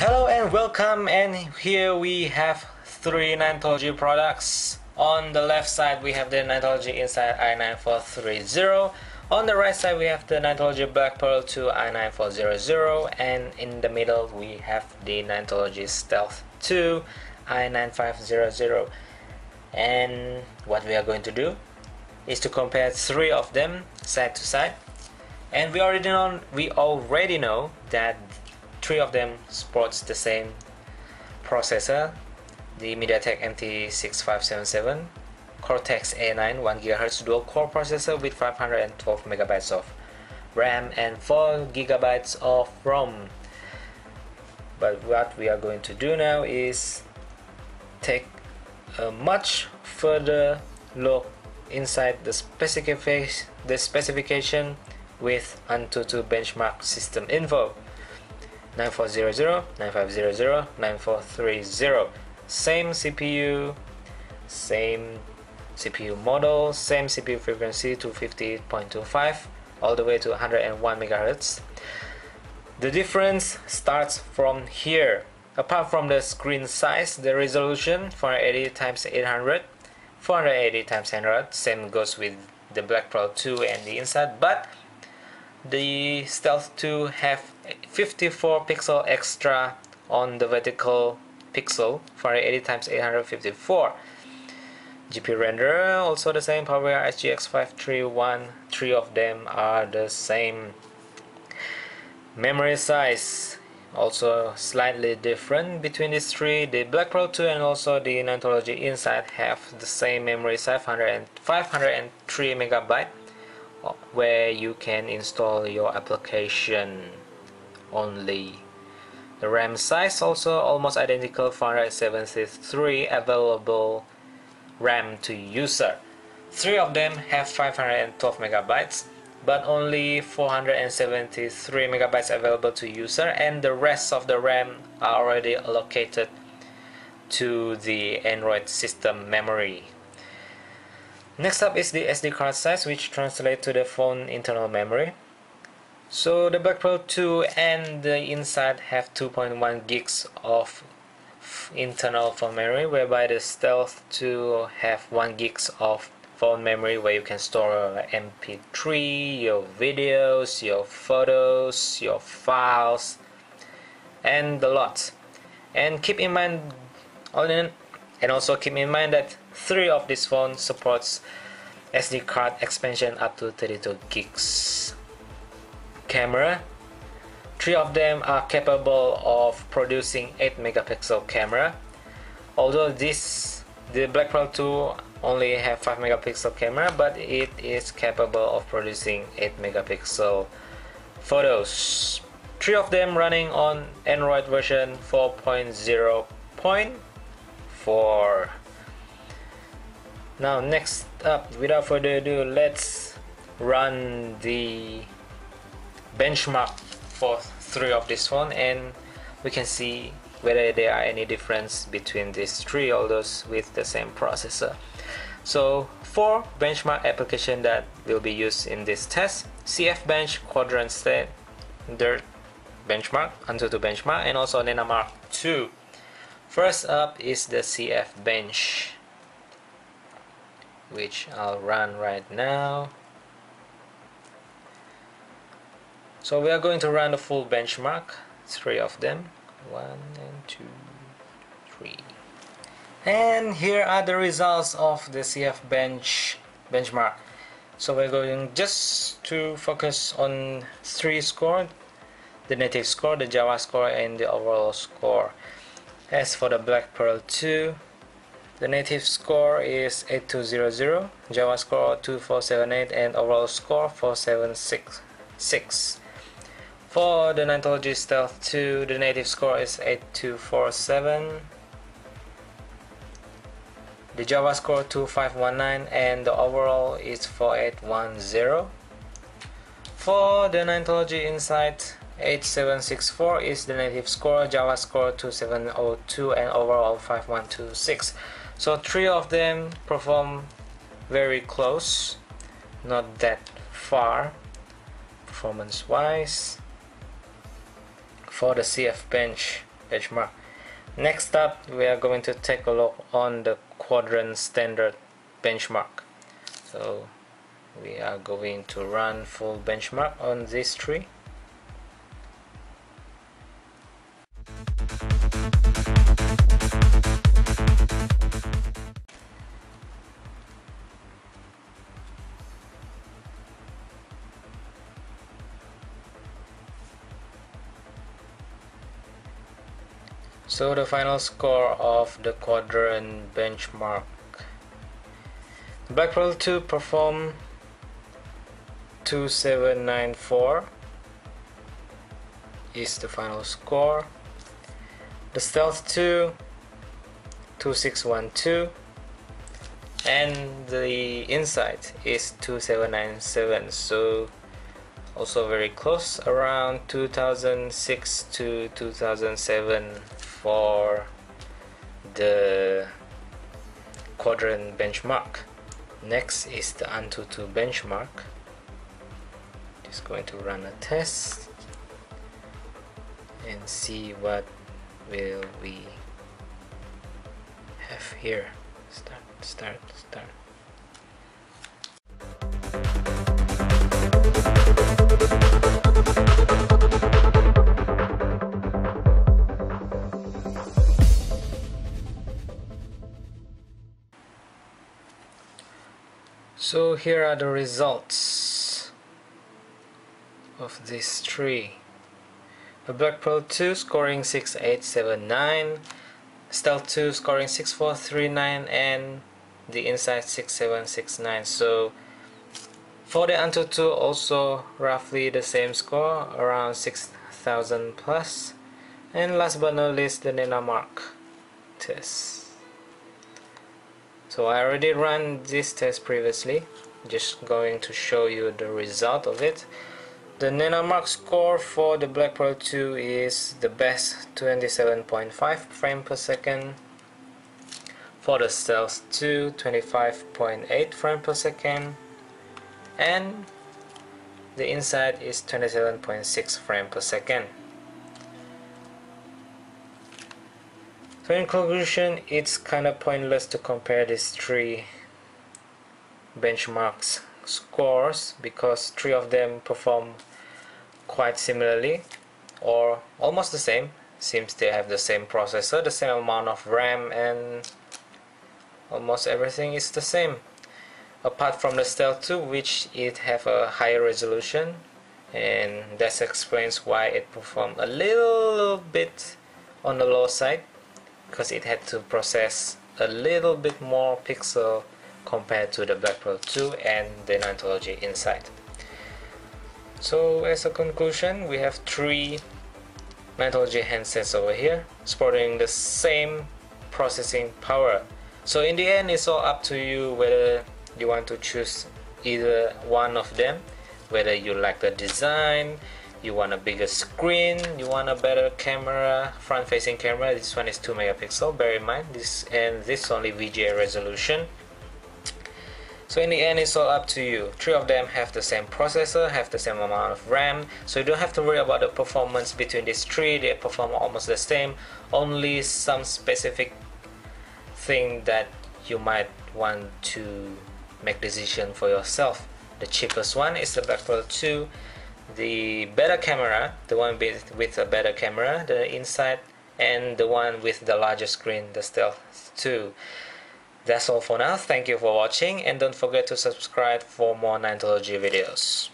Hello and welcome, and here we have three Ninetology products. On the left side we have the Ninetology Insight i9430, on the right side we have the Ninetology Black Pearl II i9400, and in the middle we have the Ninetology Stealth II i9500. And what we are going to do is to compare three of them side to side, and we already know that three of them sports the same processor, the MediaTek MT6577 Cortex A9 1GHz dual core processor with 512 MB of RAM and 4 GB of ROM. But what we are going to do now is take a much further look inside the specification with Antutu benchmark system info. 9400, 9500, 9430. Same CPU model, same CPU frequency, 250.25 all the way to 101 MHz. The difference starts from here. Apart from the screen size, the resolution 480x800, 480x100. Same goes with the Black Pearl 2 and the Insight, but the Stealth 2 have 54 pixel extra on the vertical pixel, 480x854. GPU renderer also the same, PowerVR SGX531. Three of them are the same. Memory size also slightly different between these three. The Black Pearl 2 and also the Ninetology Insight have the same memory size, 503 MB, where you can install your application only. The RAM size also almost identical, 473 available RAM to user. Three of them have 512 MB, but only 473 MB available to user, and the rest of the RAM are already allocated to the Android system memory. Next up is the SD card size, which translates to the phone internal memory. So the Black Pearl 2 and the Insight have 2.1 gigs of internal phone memory, whereby the Stealth 2 have 1 gigs of phone memory, where you can store your MP3, your videos, your photos, your files, and the lot. And keep in mind that three of these phones supports SD card expansion up to 32 gigs. Camera, three of them are capable of producing 8 megapixel camera, although the Black Pearl 2 only have 5 megapixel camera, but it is capable of producing 8 megapixel photos. Three of them running on Android version 4.0.4. Now next up, without further ado, let's run the benchmark for three of this one, and we can see whether there are any difference between these three, although with the same processor. So four benchmark application that will be used in this test: CF Bench, Quadrant Standard Benchmark, Antutu Benchmark, and also Nenamark 2. First up is the CF Bench, which I'll run right now. So we are going to run the full benchmark, three of them, 1 and 2, 3. And here are the results of the CF Bench benchmark. So we're going just to focus on three scores: the native score, the Java score, and the overall score. As for the Black Pearl 2, the native score is 8200, Java score 2478, and overall score 4766. For the Ninetology Stealth 2, the native score is 8247, the Java score 2519, and the overall is 4810. For the Ninetology Insight 8764 is the native score, Java score 2702, and overall 5126. So three of them perform very close, not that far performance wise. For the CF Bench, benchmark. Next up, we are going to take a look on the Quadrant standard benchmark. So we are going to run full benchmark on this tree. So the final score of the Quadrant benchmark. Black Pearl 2 performed 2794 is the final score. The Stealth 2 2612 and the Insight is 2797, so also very close, around 2006 to 2007 for the Quadrant benchmark. Next is the Antutu benchmark. Just going to run a test and see what will we have here. Start. So here are the results of this tree. A Black Pearl 2 scoring 6879, Stealth 2 scoring 6439, and the Insight 6769. So for the Antutu also roughly the same score, around 6000 plus. And last but not least, the Nenamark test. So I already ran this test previously, just going to show you the result of it. The Nenamark score for the Black Pearl 2 is the best, 27.5 frames per second. For the Stealth 2, 25.8 frames per second. And the Insight is 27.6 frames per second. So in conclusion, it's kind of pointless to compare these three benchmarks scores because three of them perform quite similarly or almost the same, since they have the same processor, the same amount of RAM, and almost everything is the same apart from the Stealth 2, which it have a higher resolution, and that explains why it performed a little bit on the low side, because it had to process a little bit more pixel compared to the Black Pearl 2 and the Ninetology Insight. So as a conclusion, we have three Ninetology handsets over here sporting the same processing power. So in the end, it's all up to you whether you want to choose either one of them, whether you like the design, you want a bigger screen, you want a better camera, front-facing camera. This one is 2 megapixel, bear in mind, this only VGA resolution. So in the end, it's all up to you. Three of them have the same processor, have the same amount of RAM, so you don't have to worry about the performance between these three. They perform almost the same, only some specific thing that you might want to make decision for yourself. The cheapest one is the Black Pearl 2, the better camera, the one with a better camera, the Insight, and the one with the larger screen, the Stealth 2. That's all for now. Thank you for watching, and don't forget to subscribe for more Ninetology videos.